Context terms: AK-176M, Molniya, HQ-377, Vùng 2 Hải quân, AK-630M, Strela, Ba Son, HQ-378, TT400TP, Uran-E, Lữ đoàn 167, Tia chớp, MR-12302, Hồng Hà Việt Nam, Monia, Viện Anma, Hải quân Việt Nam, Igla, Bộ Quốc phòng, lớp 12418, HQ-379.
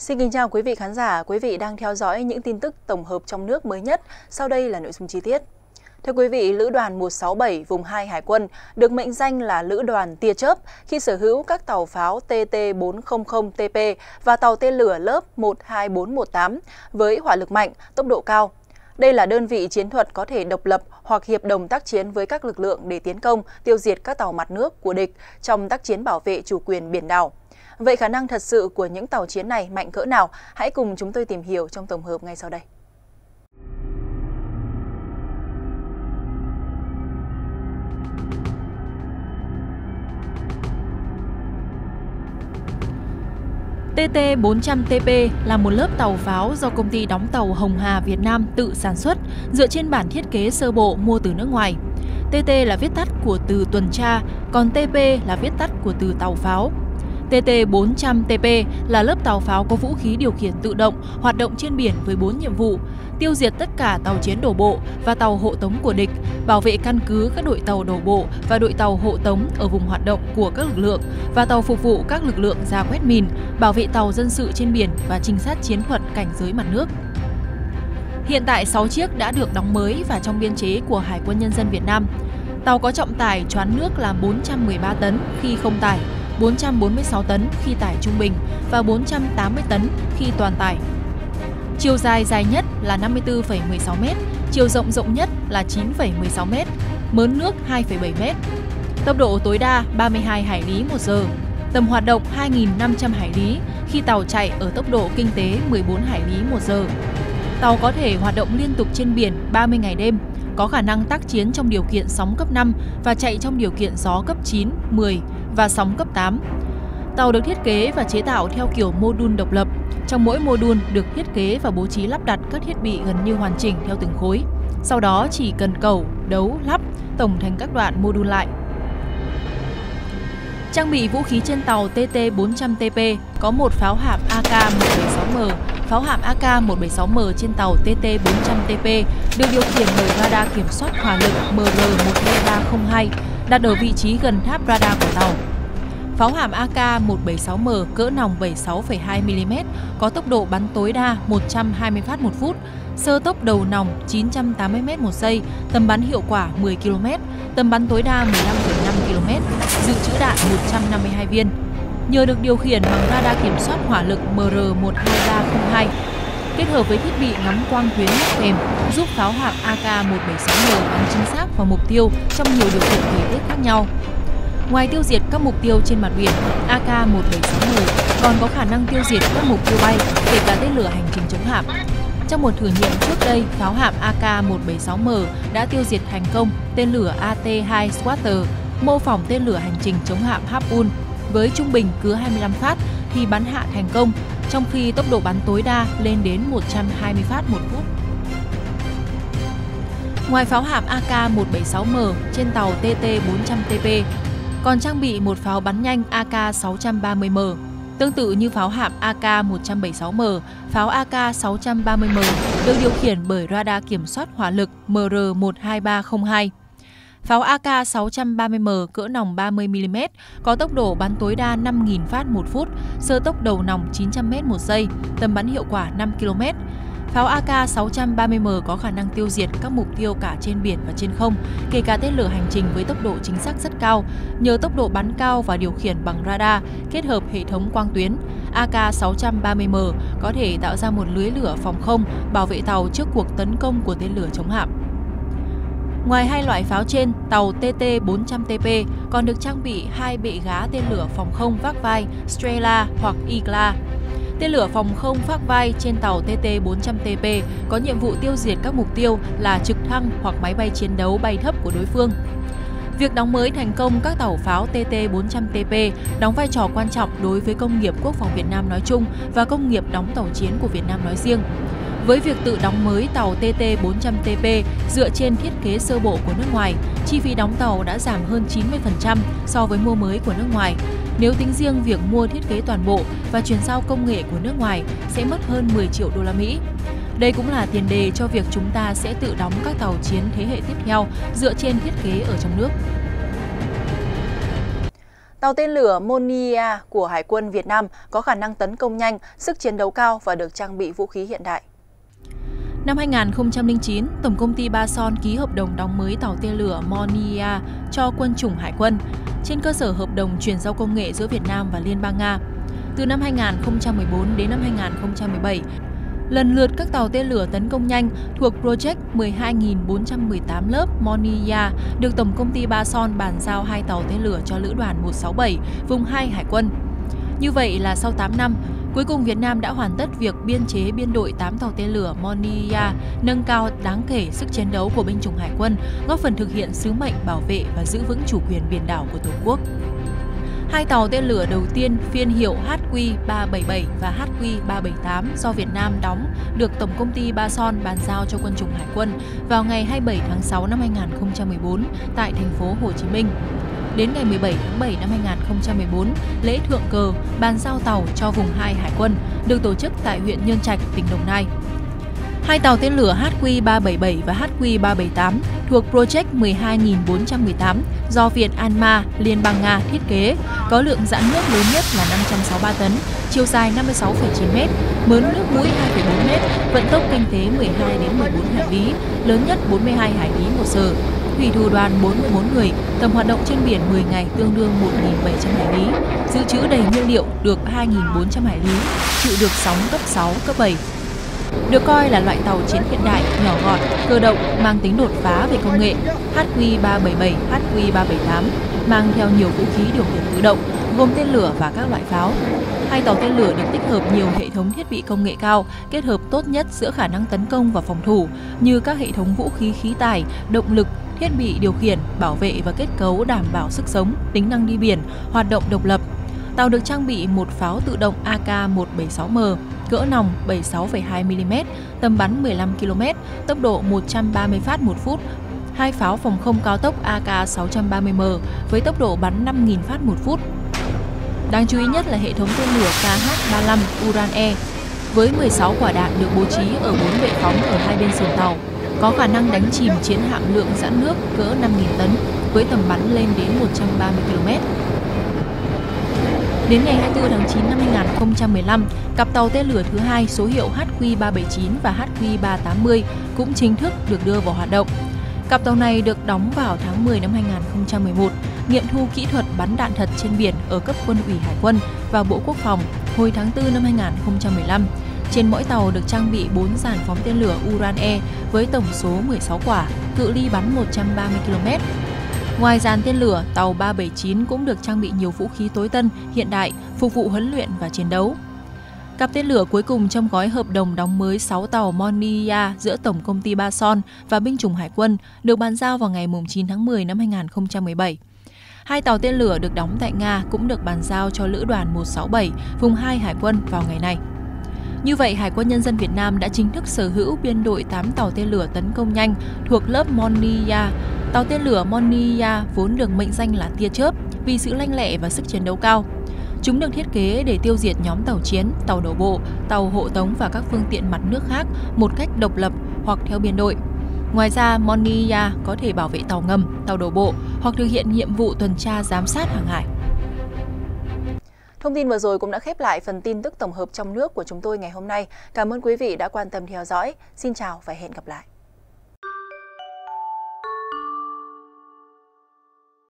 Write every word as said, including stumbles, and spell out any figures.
Xin kính chào quý vị khán giả, quý vị đang theo dõi những tin tức tổng hợp trong nước mới nhất, sau đây là nội dung chi tiết. Thưa quý vị, Lữ đoàn một sáu bảy vùng hai Hải quân được mệnh danh là Lữ đoàn tia chớp khi sở hữu các tàu pháo T T bốn không không T P và tàu tên lửa lớp một hai bốn một tám với hỏa lực mạnh, tốc độ cao. Đây là đơn vị chiến thuật có thể độc lập hoặc hiệp đồng tác chiến với các lực lượng để tiến công, tiêu diệt các tàu mặt nước của địch trong tác chiến bảo vệ chủ quyền biển đảo. Vậy khả năng thật sự của những tàu chiến này mạnh cỡ nào? Hãy cùng chúng tôi tìm hiểu trong tổng hợp ngay sau đây. T T bốn không không T P là một lớp tàu pháo do công ty đóng tàu Hồng Hà Việt Nam tự sản xuất dựa trên bản thiết kế sơ bộ mua từ nước ngoài. tê tê là viết tắt của từ tuần tra, còn T P là viết tắt của từ tàu pháo. T T bốn không không T P là lớp tàu pháo có vũ khí điều khiển tự động hoạt động trên biển với bốn nhiệm vụ: tiêu diệt tất cả tàu chiến đổ bộ và tàu hộ tống của địch, bảo vệ căn cứ các đội tàu đổ bộ và đội tàu hộ tống ở vùng hoạt động của các lực lượng và tàu phục vụ các lực lượng ra quét mìn, bảo vệ tàu dân sự trên biển và trinh sát chiến thuật cảnh giới mặt nước. Hiện tại sáu chiếc đã được đóng mới và trong biên chế của Hải quân Nhân dân Việt Nam. Tàu có trọng tải choán nước là bốn trăm mười ba tấn khi không tải, bốn trăm bốn mươi sáu tấn khi tải trung bình và bốn trăm tám mươi tấn khi toàn tải. Chiều dài dài nhất là năm mươi tư phẩy mười sáu mét, chiều rộng rộng nhất là chín phẩy mười sáu mét, mớn nước hai phẩy bảy mét. Tốc độ tối đa ba mươi hai hải lý một giờ, tầm hoạt động hai nghìn năm trăm hải lý khi tàu chạy ở tốc độ kinh tế mười bốn hải lý một giờ. Tàu có thể hoạt động liên tục trên biển ba mươi ngày đêm, có khả năng tác chiến trong điều kiện sóng cấp năm và chạy trong điều kiện gió cấp chín, mười và sóng cấp tám. Tàu được thiết kế và chế tạo theo kiểu mô đun độc lập. Trong mỗi mô đun được thiết kế và bố trí lắp đặt các thiết bị gần như hoàn chỉnh theo từng khối. Sau đó chỉ cần cẩu, đấu, lắp tổng thành các đoạn mô đun lại. Trang bị vũ khí trên tàu T T bốn không không T P có một pháo hạm A K một bảy sáu M. Pháo hạm A K một bảy sáu M trên tàu T T bốn không không T P được điều khiển bởi radar kiểm soát hỏa lực M R một hai ba không hai đặt ở vị trí gần tháp radar của tàu. Pháo hàm A K một bảy sáu M cỡ nòng bảy mươi sáu phẩy hai mi li mét có tốc độ bắn tối đa một trăm hai mươi phát một phút, sơ tốc đầu nòng chín trăm tám mươi mét một giây, tầm bắn hiệu quả mười ki lô mét, tầm bắn tối đa mười lăm phẩy năm ki lô mét, dự trữ đạn một trăm năm mươi hai viên. Nhờ được điều khiển bằng radar kiểm soát hỏa lực M R một hai ba không hai, kết hợp với thiết bị ngắm quang tuyến mắc kèm giúp pháo hàm A K một bảy sáu M bắn chính xác vào mục tiêu trong nhiều điều kiện thời tiết khác nhau. Ngoài tiêu diệt các mục tiêu trên mặt biển, A K một bảy sáu M còn có khả năng tiêu diệt các mục tiêu bay, kể cả tên lửa hành trình chống hạm. Trong một thử nghiệm trước đây, pháo hạm A K một bảy sáu M đã tiêu diệt thành công tên lửa A T hai Swatter, mô phỏng tên lửa hành trình chống hạm Harpoon, với trung bình cứ hai mươi lăm phát thì bắn hạ thành công, trong khi tốc độ bắn tối đa lên đến một trăm hai mươi phát một phút. Ngoài pháo hạm A K một bảy sáu M, trên tàu T T bốn không không T P, còn trang bị một pháo bắn nhanh A K sáu ba không M. Tương tự như pháo hạm A K một bảy sáu M, pháo A K sáu ba không M được điều khiển bởi radar kiểm soát hỏa lực M R một hai ba không hai. Pháo A K sáu ba không M cỡ nòng ba mươi mi li mét có tốc độ bắn tối đa năm nghìn phát một phút, sơ tốc đầu nòng chín trăm mét một giây, tầm bắn hiệu quả năm ki lô mét. Pháo A K sáu ba không M có khả năng tiêu diệt các mục tiêu cả trên biển và trên không, kể cả tên lửa hành trình với tốc độ chính xác rất cao. Nhờ tốc độ bắn cao và điều khiển bằng radar kết hợp hệ thống quang tuyến, A K sáu ba không M có thể tạo ra một lưới lửa phòng không bảo vệ tàu trước cuộc tấn công của tên lửa chống hạm. Ngoài hai loại pháo trên, tàu T T bốn không không T P còn được trang bị hai bệ gá tên lửa phòng không vác vai Strela hoặc Igla. Tên lửa phòng không vác vai trên tàu T T bốn không không T P có nhiệm vụ tiêu diệt các mục tiêu là trực thăng hoặc máy bay chiến đấu bay thấp của đối phương. Việc đóng mới thành công các tàu pháo T T bốn không không T P đóng vai trò quan trọng đối với công nghiệp quốc phòng Việt Nam nói chung và công nghiệp đóng tàu chiến của Việt Nam nói riêng. Với việc tự đóng mới tàu T T bốn không không T P dựa trên thiết kế sơ bộ của nước ngoài, chi phí đóng tàu đã giảm hơn chín mươi phần trăm so với mua mới của nước ngoài. Nếu tính riêng việc mua thiết kế toàn bộ và chuyển giao công nghệ của nước ngoài sẽ mất hơn mười triệu đô la Mỹ. Đây cũng là tiền đề cho việc chúng ta sẽ tự đóng các tàu chiến thế hệ tiếp theo dựa trên thiết kế ở trong nước. Tàu tên lửa Monia của Hải quân Việt Nam có khả năng tấn công nhanh, sức chiến đấu cao và được trang bị vũ khí hiện đại. Năm hai nghìn không trăm lẻ chín, Tổng công ty Ba Son ký hợp đồng đóng mới tàu tên lửa Molniya cho quân chủng Hải quân trên cơ sở hợp đồng chuyển giao công nghệ giữa Việt Nam và Liên bang Nga. Từ năm hai nghìn không trăm mười bốn đến năm hai nghìn không trăm mười bảy, lần lượt các tàu tên lửa tấn công nhanh thuộc Project mười hai nghìn bốn trăm mười tám lớp Molniya được Tổng công ty Ba Son bàn giao hai tàu tên lửa cho Lữ đoàn một sáu bảy, Vùng hai Hải quân. Như vậy là sau tám năm, cuối cùng Việt Nam đã hoàn tất việc biên chế biên đội tám tàu tên lửa Molniya, nâng cao đáng kể sức chiến đấu của binh chủng Hải quân, góp phần thực hiện sứ mệnh bảo vệ và giữ vững chủ quyền biển đảo của Tổ quốc. Hai tàu tên lửa đầu tiên phiên hiệu H Q ba bảy bảy và H Q ba bảy tám do Việt Nam đóng được Tổng công ty Ba Son bàn giao cho quân chủng Hải quân vào ngày hai mươi bảy tháng sáu năm hai nghìn không trăm mười bốn tại thành phố Hồ Chí Minh. Đến ngày mười bảy tháng bảy năm hai nghìn không trăm mười bốn, lễ thượng cờ bàn giao tàu cho Vùng hai Hải quân được tổ chức tại huyện Nhơn Trạch, tỉnh Đồng Nai. Hai tàu tên lửa H Q ba bảy bảy và H Q ba bảy tám thuộc Project mười hai nghìn bốn trăm mười tám do Viện Anma, Liên bang Nga thiết kế, có lượng giãn nước lớn nhất là năm trăm sáu mươi ba tấn, chiều dài năm mươi sáu phẩy chín mét, mớn nước mũi hai phẩy bốn mét, vận tốc kinh tế mười hai đến mười bốn hải lý, lớn nhất bốn mươi hai hải lý một giờ. Thủy thủ đoàn bốn mươi bốn người, tầm hoạt động trên biển mười ngày tương đương một nghìn bảy trăm hải lý, dự trữ đầy nhiên liệu được hai nghìn bốn trăm hải lý, chịu được sóng cấp sáu, cấp bảy. Được coi là loại tàu chiến hiện đại, nhỏ gọn, cơ động, mang tính đột phá về công nghệ, H Q ba bảy bảy, H Q ba bảy tám mang theo nhiều vũ khí điều khiển tự động, gồm tên lửa và các loại pháo. Hai tàu tên lửa được tích hợp nhiều hệ thống thiết bị công nghệ cao, kết hợp tốt nhất giữa khả năng tấn công và phòng thủ, như các hệ thống vũ khí khí tài, động lực, thiết bị điều khiển, bảo vệ và kết cấu đảm bảo sức sống, tính năng đi biển, hoạt động độc lập. Tàu được trang bị một pháo tự động A K một bảy sáu M, cỡ nòng bảy mươi sáu phẩy hai mi li mét, tầm bắn mười lăm ki lô mét, tốc độ một trăm ba mươi phát một phút, hai pháo phòng không cao tốc A K sáu trăm ba mươi M với tốc độ bắn năm nghìn phát một phút. Đáng chú ý nhất là hệ thống tên lửa K H ba mươi lăm URAN-E với mười sáu quả đạn được bố trí ở bốn bệ phóng ở hai bên sườn tàu, có khả năng đánh chìm chiến hạm lượng giãn nước cỡ năm nghìn tấn với tầm bắn lên đến một trăm ba mươi ki lô mét. Đến ngày hai mươi tư tháng chín năm hai nghìn không trăm mười lăm, cặp tàu tên lửa thứ hai số hiệu H Q ba bảy chín và H Q ba tám mươi cũng chính thức được đưa vào hoạt động. Cặp tàu này được đóng vào tháng mười năm hai nghìn không trăm mười một, nghiệm thu kỹ thuật bắn đạn thật trên biển ở cấp Quân ủy Hải quân và Bộ Quốc phòng hồi tháng tư năm hai nghìn không trăm mười lăm. Trên mỗi tàu được trang bị bốn dàn phóng tên lửa Uran-E với tổng số mười sáu quả, cự ly bắn một trăm ba mươi ki lô mét. Ngoài dàn tên lửa, tàu ba bảy chín cũng được trang bị nhiều vũ khí tối tân, hiện đại, phục vụ huấn luyện và chiến đấu. Cặp tên lửa cuối cùng trong gói hợp đồng đóng mới sáu tàu Molniya giữa Tổng công ty Ba Son và binh chủng Hải quân được bàn giao vào ngày chín tháng mười năm hai nghìn không trăm mười bảy. Hai tàu tên lửa được đóng tại Nga cũng được bàn giao cho Lữ đoàn một sáu bảy, Vùng hai Hải quân vào ngày này. Như vậy, Hải quân Nhân dân Việt Nam đã chính thức sở hữu biên đội tám tàu tên lửa tấn công nhanh thuộc lớp Molniya. Tàu tên lửa Molniya vốn được mệnh danh là tia chớp vì sự lanh lẹ và sức chiến đấu cao. Chúng được thiết kế để tiêu diệt nhóm tàu chiến, tàu đổ bộ, tàu hộ tống và các phương tiện mặt nước khác một cách độc lập hoặc theo biên đội. Ngoài ra, Molniya có thể bảo vệ tàu ngầm, tàu đổ bộ hoặc thực hiện nhiệm vụ tuần tra giám sát hàng hải. Thông tin vừa rồi cũng đã khép lại phần tin tức tổng hợp trong nước của chúng tôi ngày hôm nay. Cảm ơn quý vị đã quan tâm theo dõi. Xin chào và hẹn gặp lại.